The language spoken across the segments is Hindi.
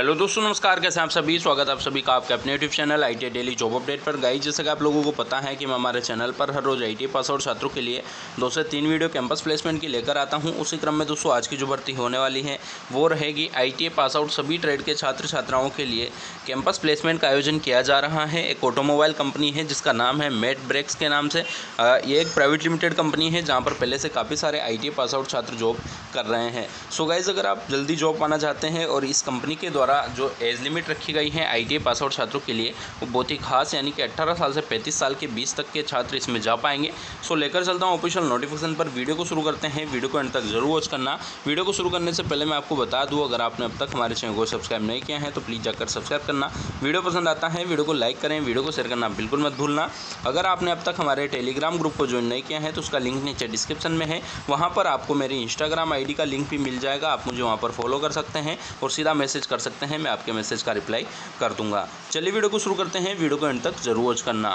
हेलो दोस्तों, नमस्कार। कैसे हैं आप सभी। स्वागत है आप सभी का आपके अपने YouTube channel ITI daily job update पर। गाइस, जैसा कि आप लोगों को पता है कि मैं हमारे चैनल पर हर रोज़ आईटीआई पास आउट छात्रों के लिए 2 से 3 वीडियो कैंपस प्लेसमेंट की लेकर आता हूं। उसी क्रम में दोस्तों आज की जो भर्ती होने वाली है वो रहेगी आईटीआई पास आउट सभी ट्रेड के छात्र छात्राओं के लिए कैंपस प्लेसमेंट का आयोजन किया जा रहा है। एक ऑटोमोबाइल कंपनी है जिसका नाम है मैट ब्रेक्स के नाम से। ये एक प्राइवेट लिमिटेड कंपनी है जहाँ पर पहले से काफ़ी सारे आईटीआई पास आउट छात्र जॉब कर रहे हैं। सो गाइस, अगर आप जल्दी जॉब पाना चाहते हैं और इस कंपनी के द्वारा जो एज लिमिट रखी गई है आईटीआई पास आउट छात्रों के लिए वो बहुत ही खास, यानी कि 18 साल से 35 साल के 20 तक के छात्र इसमें जा पाएंगे। सो लेकर चलता हूं ऑफिशियल नोटिफिकेशन पर। वीडियो को शुरू करते हैं, वीडियो को अंत तक जरूर वॉच करना। वीडियो को शुरू करने से पहले मैं आपको बता दूं, अगर आपने अब तक हमारे चैनल को सब्सक्राइब नहीं किया है तो प्लीज़ जाकर सब्सक्राइब करना। वीडियो पसंद आता है वीडियो को लाइक करें, वीडियो को शेयर करना बिल्कुल मत भूलना। अगर आपने अब तक हमारे टेलीग्राम ग्रुप को ज्वाइन नहीं किया है तो उसका लिंक नीचे डिस्क्रिप्शन में है, वहाँ पर आपको मेरी इंस्टाग्राम आई डी का लिंक भी मिल जाएगा। आप मुझे वहाँ पर फॉलो कर सकते हैं और सीधा मैसेज कर सकते हैं, मैं आपके मैसेज का रिप्लाई कर दूंगा। चलिए वीडियो को शुरू करते हैं, वीडियो को एंड तक जरूर वॉच करना।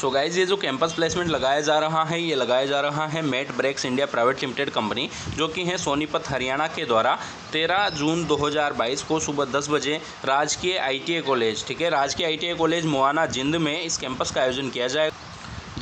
सो गाइज, ये जो कैंपस प्लेसमेंट लगाया जा रहा है ये लगाया जा रहा है mat breaks India private limited company, जो कि है सोनीपत हरियाणा के द्वारा 13 जून 2022 को सुबह 10 बजे राजकीय आईटीआई कॉलेज, ठीक है, राजकीय आईटीआई कॉलेज मोआना जिंद में इस कैंपस का आयोजन किया जाएगा,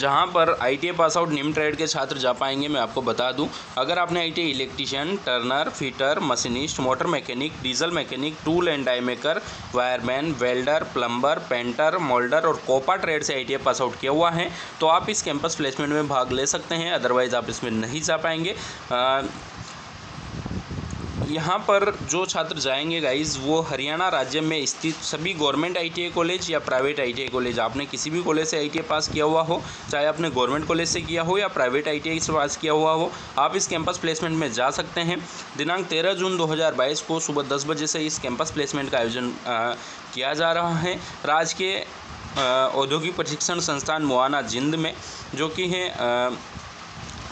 जहां पर आईटीआई पास आउट निम्न ट्रेड के छात्र जा पाएंगे। मैं आपको बता दूं, अगर आपने ITI electrician, turner, fitter, machinist, motor mechanic, diesel mechanic, tool and die maker, wireman, welder, plumber, painter, moulder और कोपा ट्रेड से आईटीआई पास आउट किया हुआ है तो आप इस कैंपस प्लेसमेंट में भाग ले सकते हैं, अदरवाइज आप इसमें नहीं जा पाएंगे। यहाँ पर जो छात्र जाएंगे गाइज़ वो हरियाणा राज्य में स्थित सभी गवर्नमेंट आईटीआई कॉलेज या प्राइवेट आईटीआई कॉलेज, आपने किसी भी कॉलेज से आईटीआई पास किया हुआ हो, चाहे आपने गवर्नमेंट कॉलेज से किया हो या प्राइवेट आईटीआई से पास किया हुआ हो, आप इस कैंपस प्लेसमेंट में जा सकते हैं। दिनांक 13 जून 2022 को सुबह 10 बजे से इस कैंपस प्लेसमेंट का आयोजन किया जा रहा है राजकीय औद्योगिक प्रशिक्षण संस्थान मोआना जिंद में, जो कि है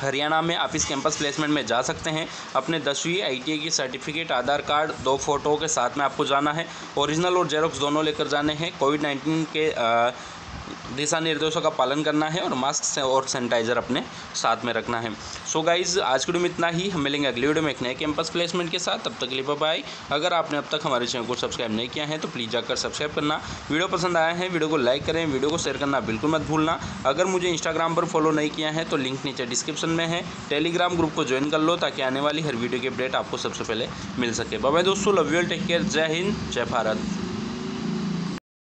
हरियाणा में। आप इस कैंपस प्लेसमेंट में जा सकते हैं। अपने 10वीं आईटीआई की सर्टिफिकेट, आधार कार्ड, 2 फ़ोटो के साथ में आपको जाना है। ओरिजिनल और जेरोक्स दोनों लेकर जाने हैं। कोविड-19 के दिशा निर्देशों का पालन करना है और मास्क से और सैनिटाइज़र अपने साथ में रखना है। सो गाइज़, आज की वीडियो में इतना ही। हम मिलेंगे अगली वीडियो में एक नए कैंपस प्लेसमेंट के साथ। तब तक के लिए बाय बाय। अगर आपने अब तक हमारे चैनल को सब्सक्राइब नहीं किया है तो प्लीज़ जाकर सब्सक्राइब करना। वीडियो पसंद आया है वीडियो को लाइक करें, वीडियो को शेयर करना बिल्कुल मत भूलना। अगर मुझे इंस्टाग्राम पर फॉलो नहीं किया है तो लिंक नीचे डिस्क्रिप्शन में है। टेलीग्राम ग्रुप को ज्वाइन कर लो ताकि आने वाली हर वीडियो की अपडेट आपको सबसे पहले मिल सके। बाय बाय दोस्तों, love you all, take care, जय हिंद, जय भारत।